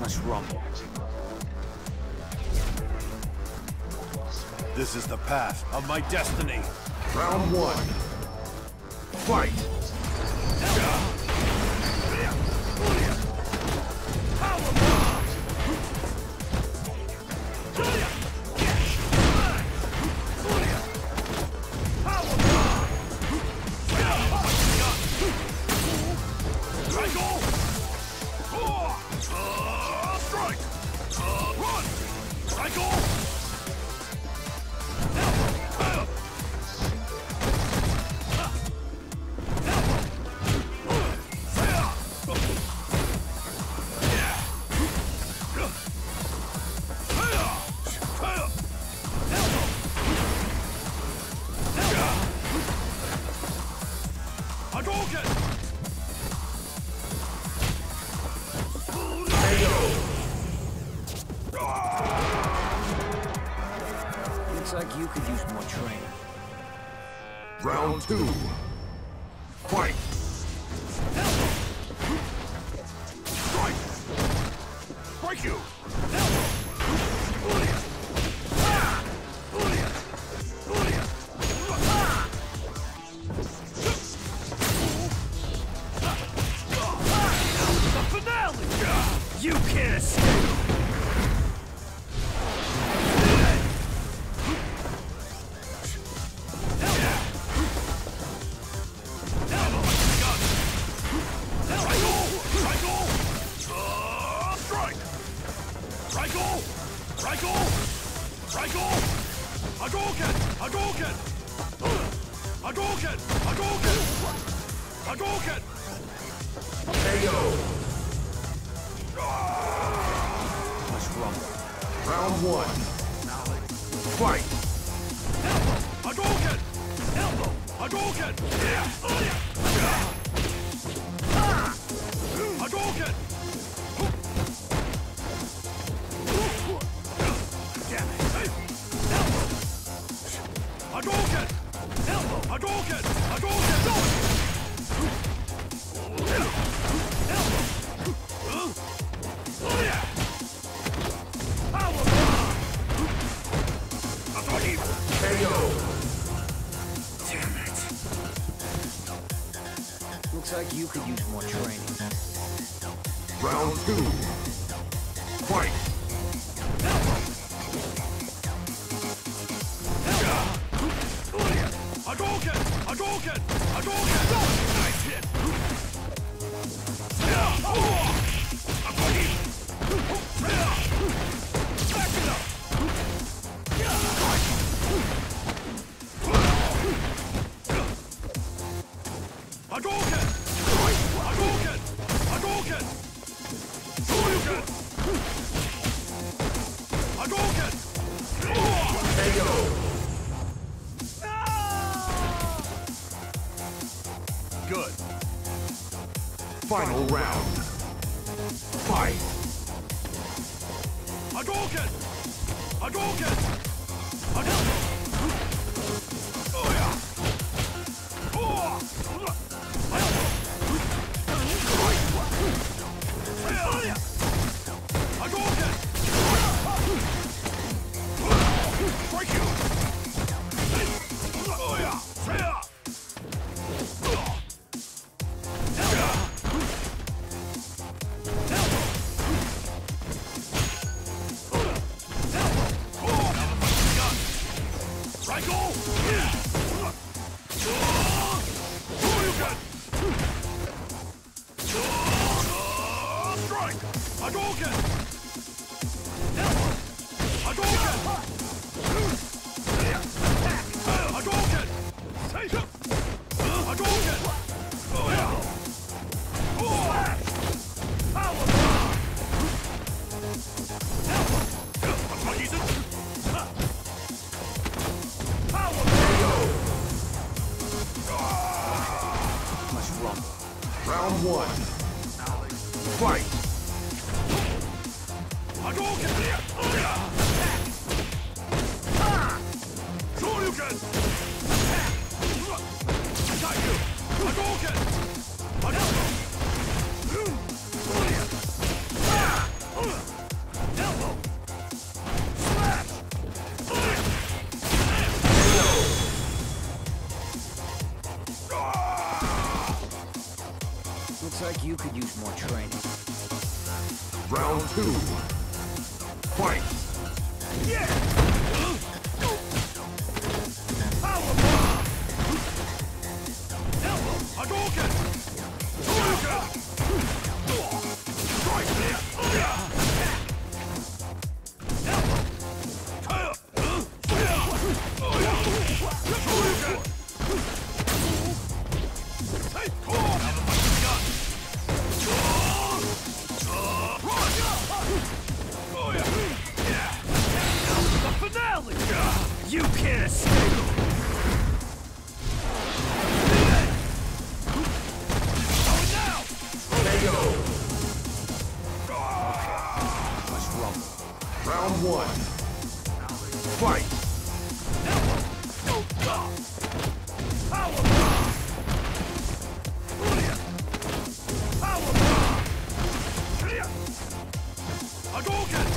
Let's rumble. This is the path of my destiny. Round one. Fight! Hadoken! Looks like you could use more training. Round two. Fight! Strike! Break you! You can't escape! Hadoken! KO! Let's rumble. Round one. Fight! Hadoken! Elbow! Hadoken! Hadoken! Damn it. Hadoken! Elbow! Hadoken! Looks like you could use more training. Round two. Fight! Hadoken! Hadoken! Hadoken! Nice hit! Back it up! Hadoken! Hadoken! Hadoken! Hadoken! Hadoken! KO! Good. Final round. Fight! Hadoken! Hadoken! Hadoken! Hadoken! Hadoken! Hadoken! Hadoken! Let's rumble. Round one. Fight! Hadoken! like you could use more training. Round two. Fight! Yeah! Power bomb! Elbow! Hadoken! Hadoken! Strike there! You can't escape! Oh, now! There you go! Okay, let's rumble. Round one. Fight! Power bomb! Hadoken! Hadoken! Hadoken! Hadoken! Power bomb! Hadoken! Hadoken!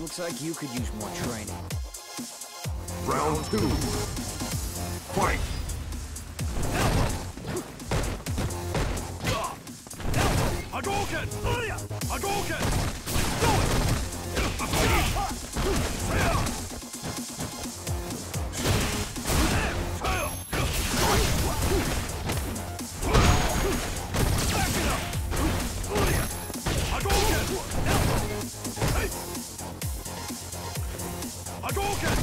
Looks like you could use more training. Round two. Fight! Hadoken! Hadoken! Let's do it! Back it up! Hadoken! Hey! Hadoken!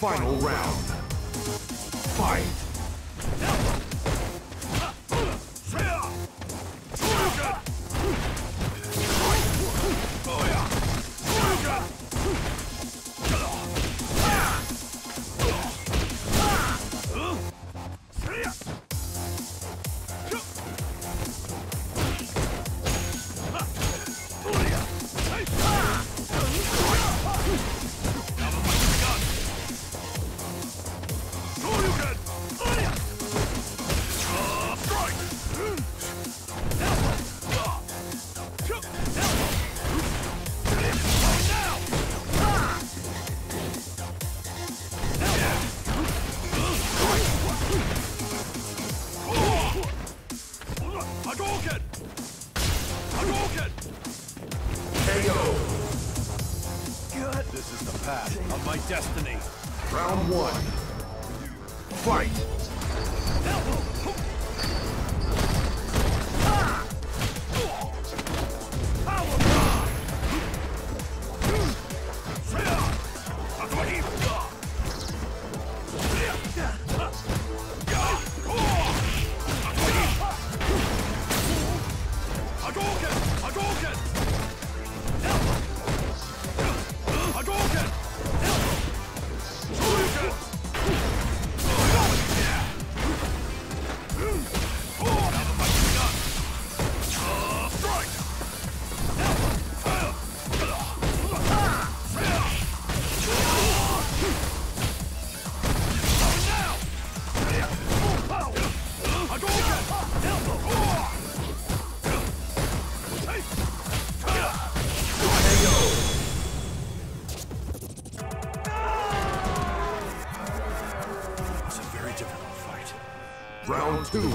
Final round. Fight! This is the path of my destiny. Round one. Fight! Round two.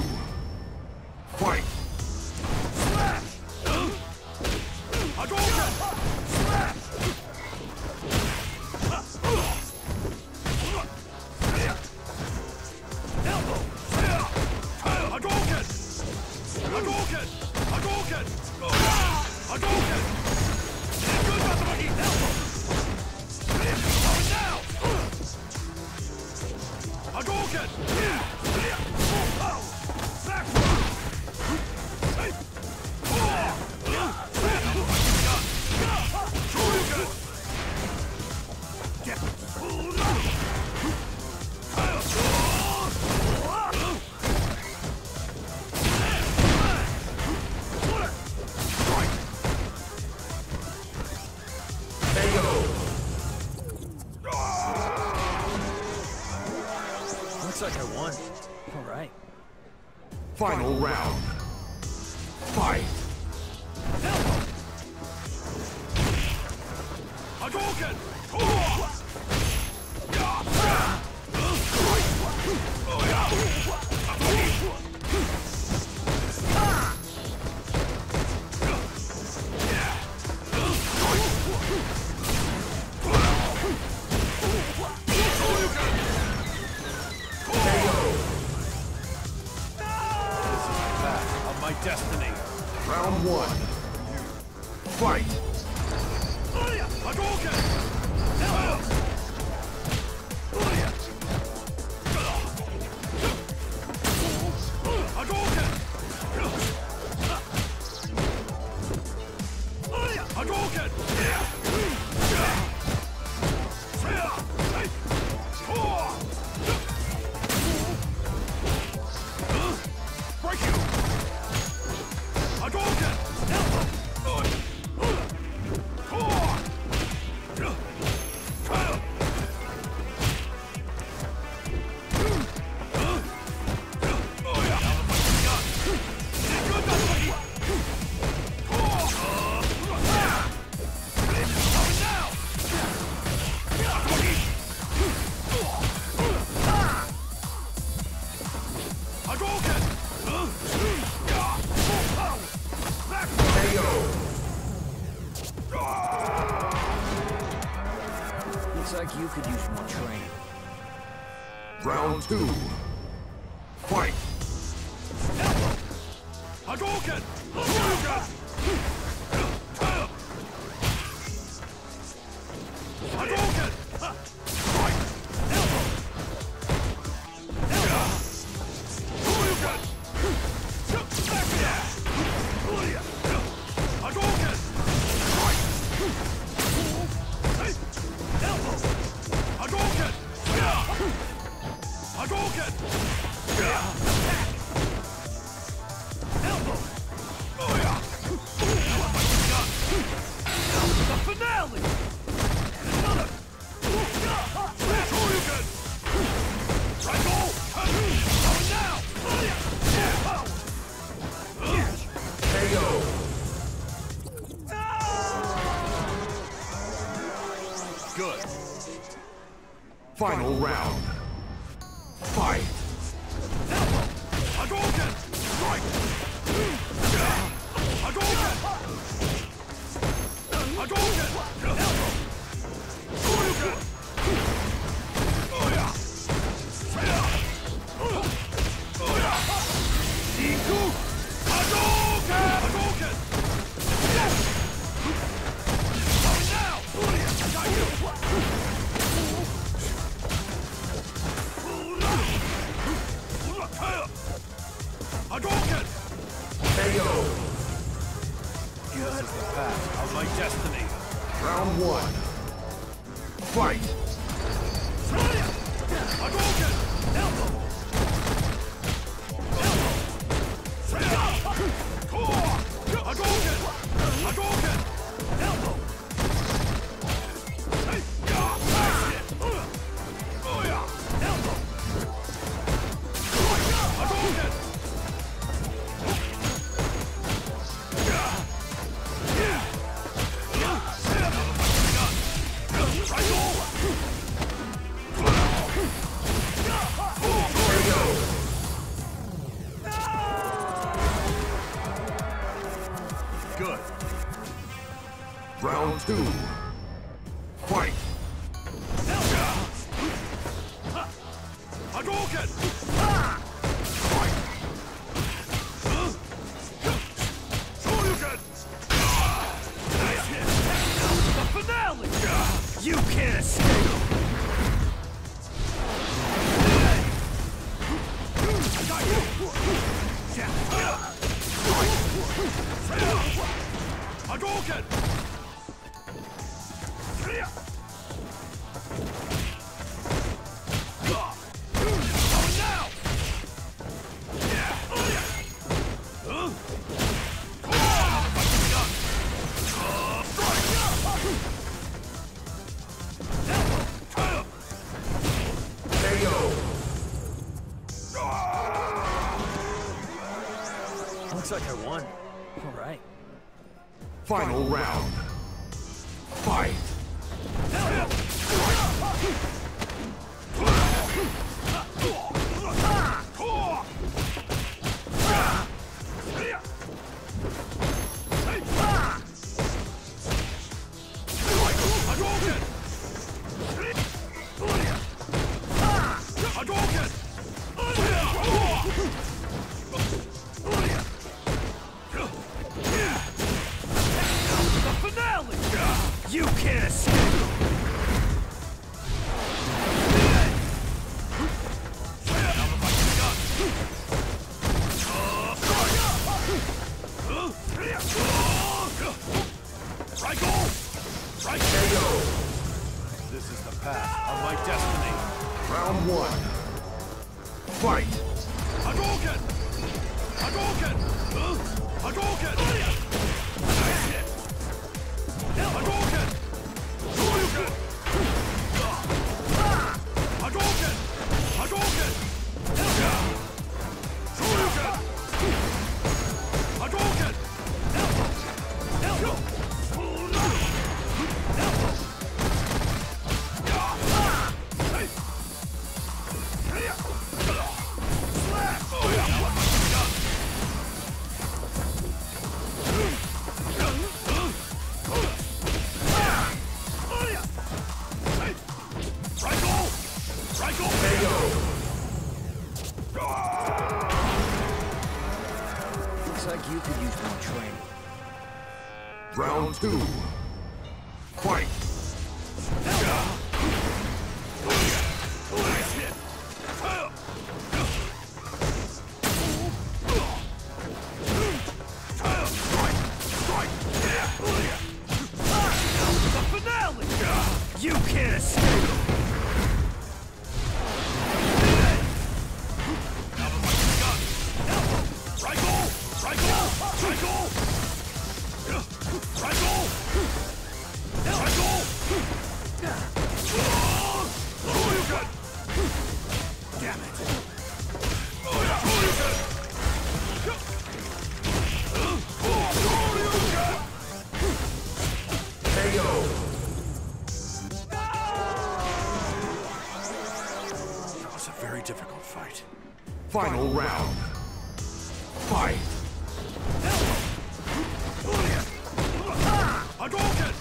Fight! Slash! Hadoken! Looks like I won. All right. Final round. Fight. Hadoken! My destiny. Round one. Fight. Hadoken! Looks like you could use more training. Round two. Fight! Hadoken! Hadoken! Good. Final round. Fight. Hadoken! Strike! Hadoken! Hadoken! Hadoken! Oh yeah! Oh yeah! Iku! Hadoken! Hadoken! Hadoken! KO! Good path of my destiny. Round one. Fight! Hadoken! Elbow! Elbow! Hadoken! Hadoken! Elbow! Good. Round two. Fight. Hadoken! Shoryuken! Nice hit! The finale! You can't escape! Hadoken! Looks like I won. All right. Final round. Fight. You can't escape! This is the path of my destiny. Round one. Fight! Hadoken! Hadoken! Hadoken! Looks like you could use more training. Round two. Fight! The finale! You can't escape! Difficult fight. Final round. Fight! Hadoken!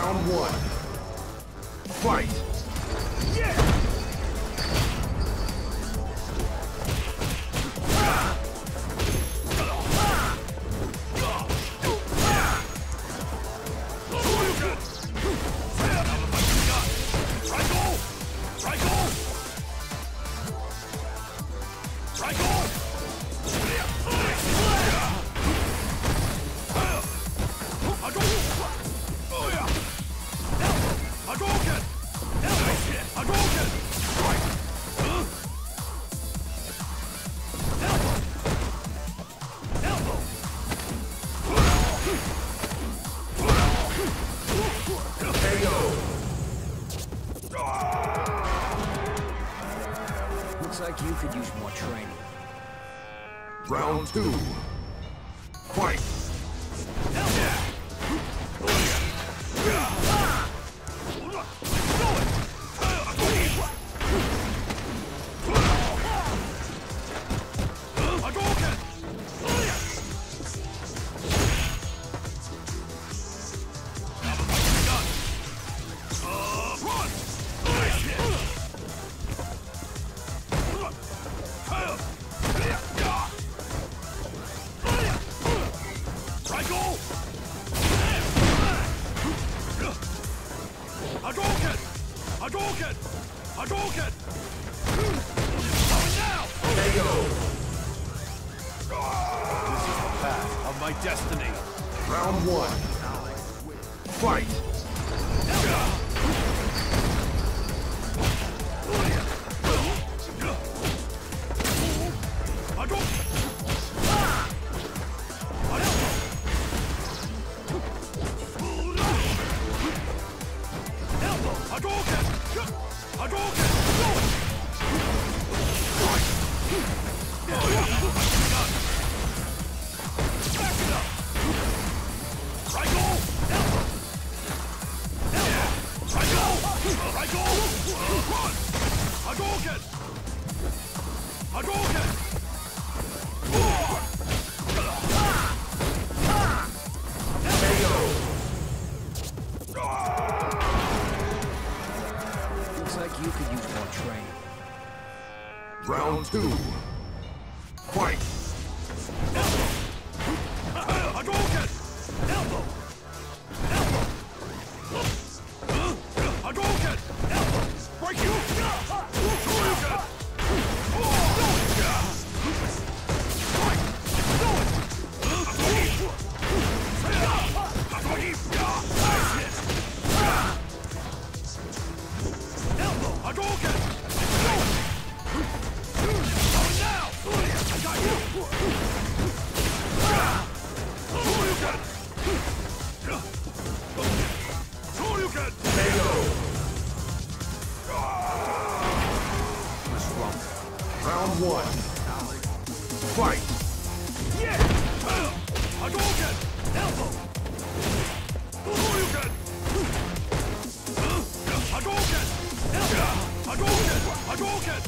Round one. Fight! Yeah! Looks like you could use more training. Round two. Fight! destiny. Round one. Fight! Round two. Fight! Elbow! Hadoken! Elbow! Elbow! Hadoken! Elbow! Break you! Hadoken! Elbow! Hadoken! Round one. Fight! Yeah! Hadoken! Elbow! Hadoken! Hadoken! Elbow! Hadoken! Hadoken!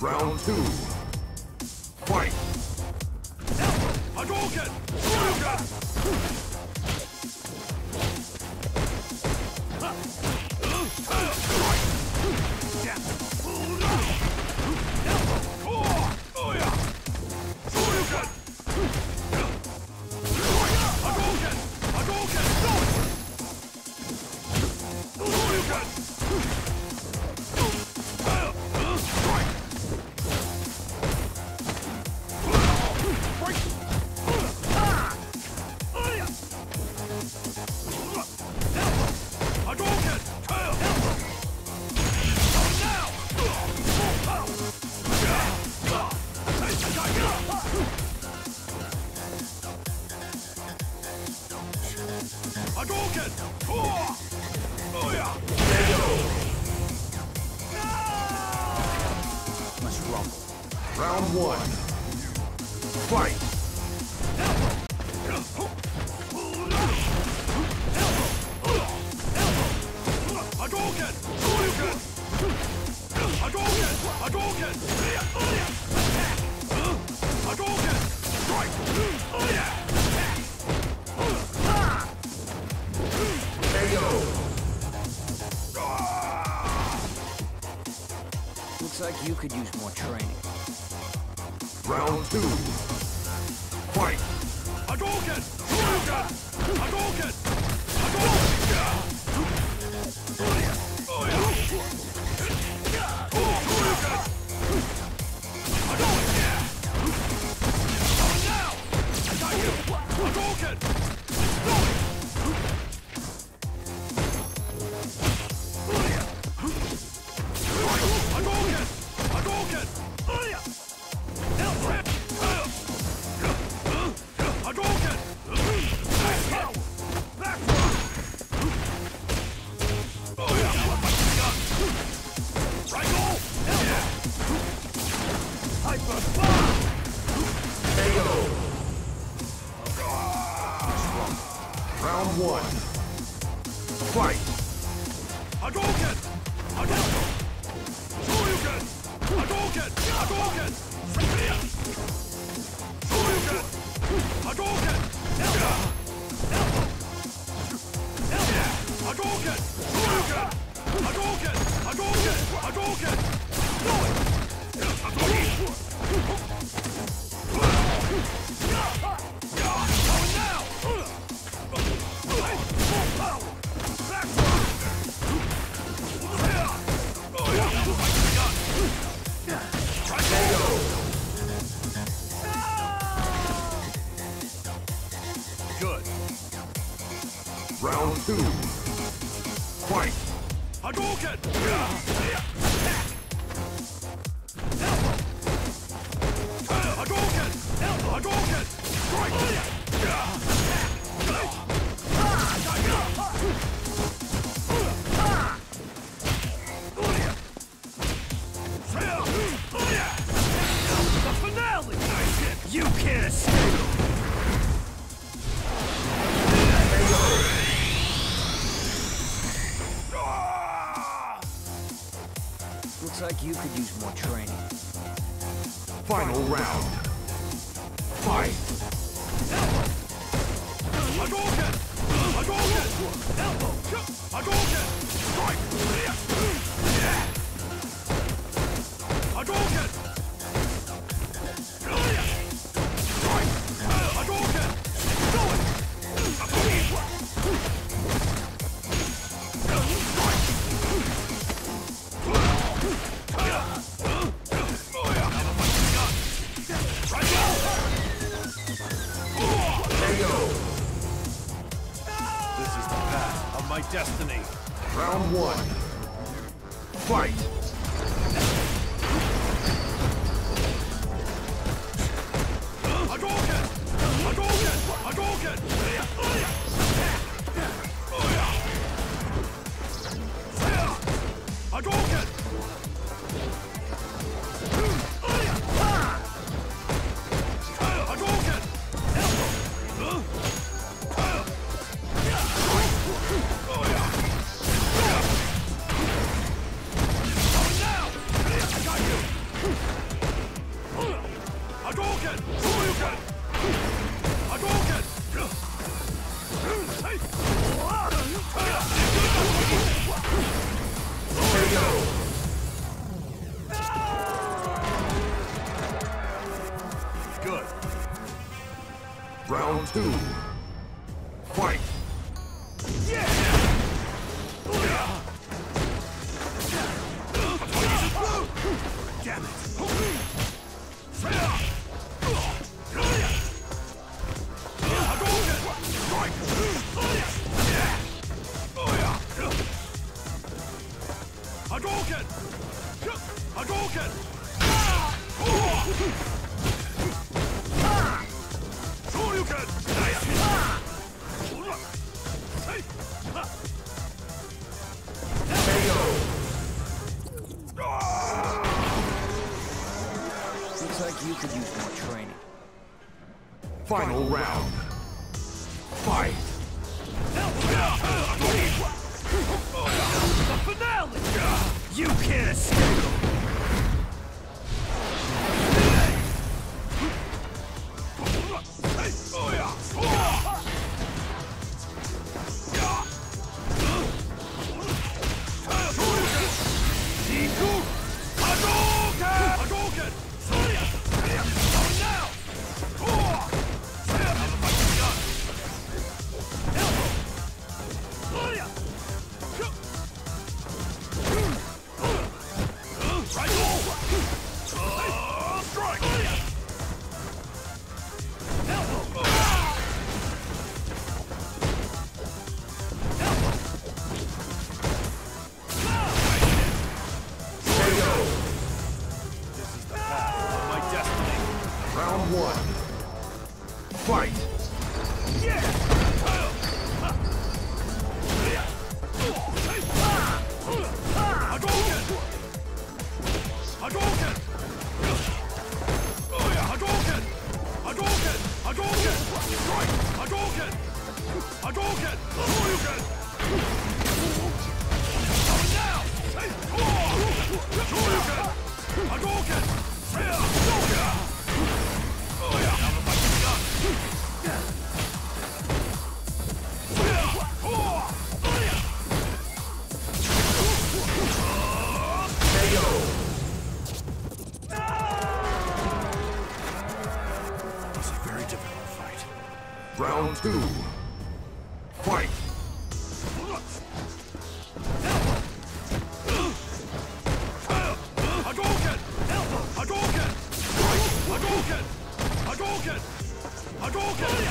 Round two. Fight! Hadoken! Hadoken! Oh yeah! No! Let's rumble. Round one. Fight! Elbow! Elbow! Hadoken! Hadoken! Hadoken! Hadoken! Strike! Oh yeah! Looks like you could use more training. Round two. Fight! Hadoken! Hadoken! Round one. Fight! Hadoken! Hadoken! Hadoken! Hadoken! Hadoken! Hadoken! Hadoken! Hadoken! Hadoken! Hadoken! Hadoken! Hadoken! Good. Round two. Fight. Hadoken! Attack! Hadoken! Hadoken! Strike! The finale! You can't escape! Looks like you could use more training. Final round. Fight! Elbow! Hadoken! Hadoken! Elbow! Hadoken! Strike! Hadoken! Strike! Hadoken! Do it! My destiny. Round one. Fight! Hadoken! Hadoken! Hadoken! Hadoken! Hadoken! Hadoken! Hadoken! There you go! Good. Round two. Fight! Yeah! Damn it! Hadoken! Hadoken! Shoryuken! Looks like you could use more training. Final round. Fight! The finale! You can't escape! Hadoken! Hadoken! two, fight! Hadoken! Hadoken! Hadoken! Hadoken! Hadoken!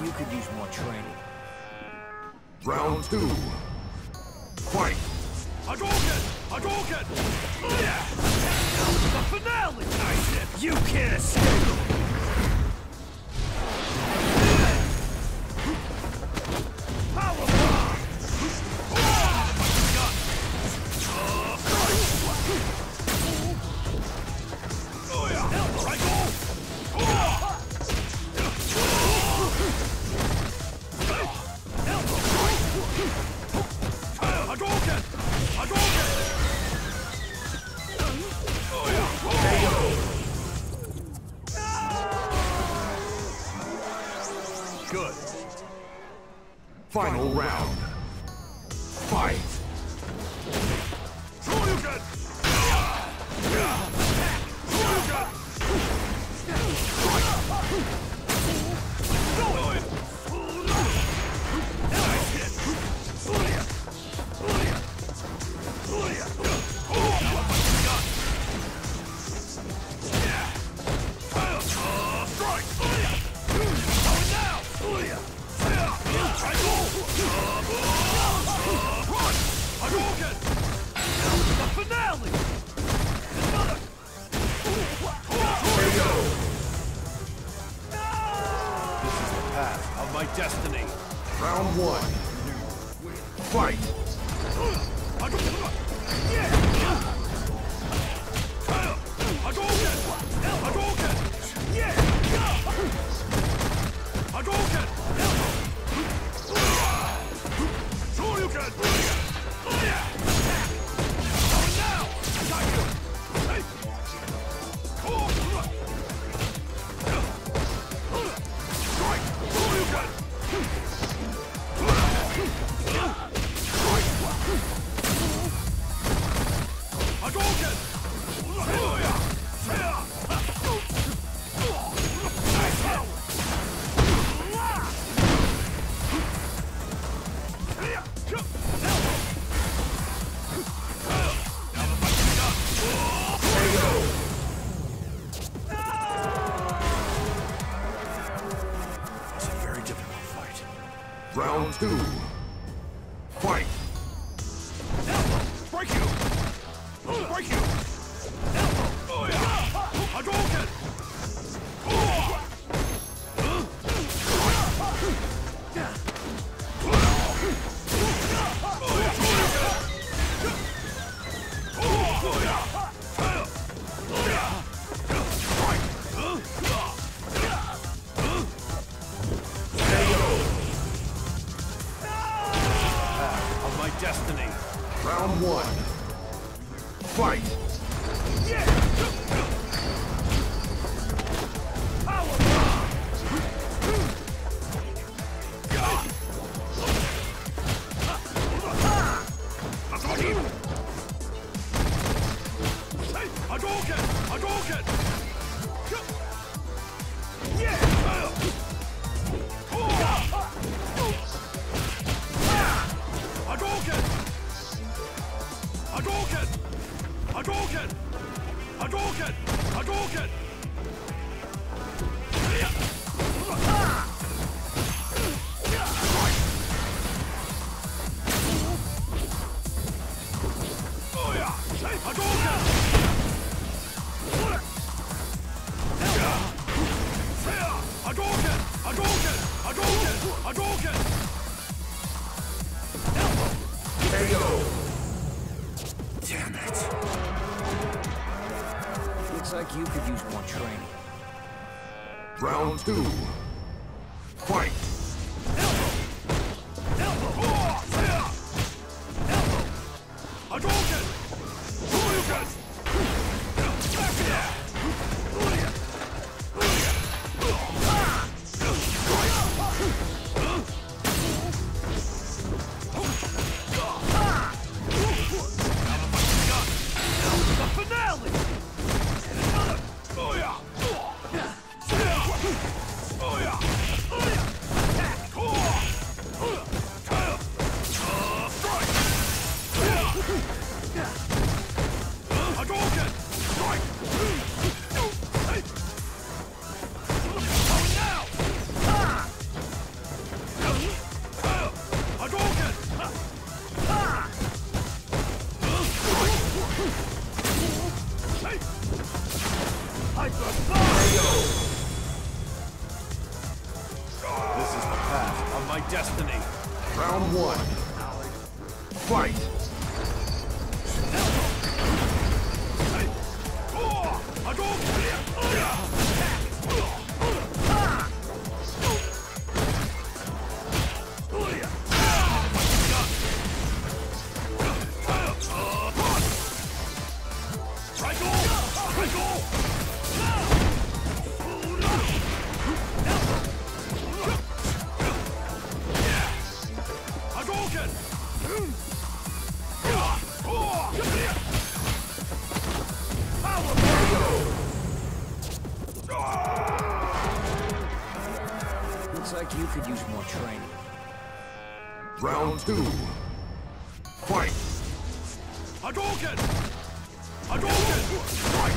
You could use more training. Round two. Fight! Hadoken! Hadoken! Yeah! The finale! Nice. You can't escape! Good. Final round. Fight! Shoryuken! Shoryuken! My destiny. Round one. Fight! Round two. Fight! Elbow! Break you! Break you! Elbow! Hadoken! Destiny. Round one. Fight! Yeah! Hadoken! Hadoken! Yeah! Hadoken! Hadoken! Hadoken! KO! Damn it. Looks like you could use more training. Round two. Fight! Round two. Fight! Hadoken! Hadoken! Fight!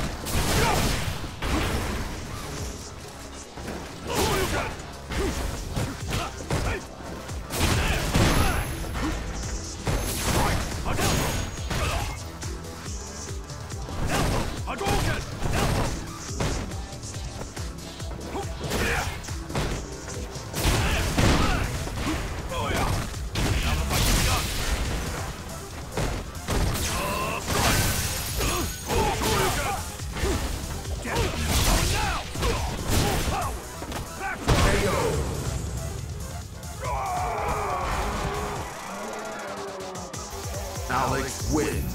Alex wins.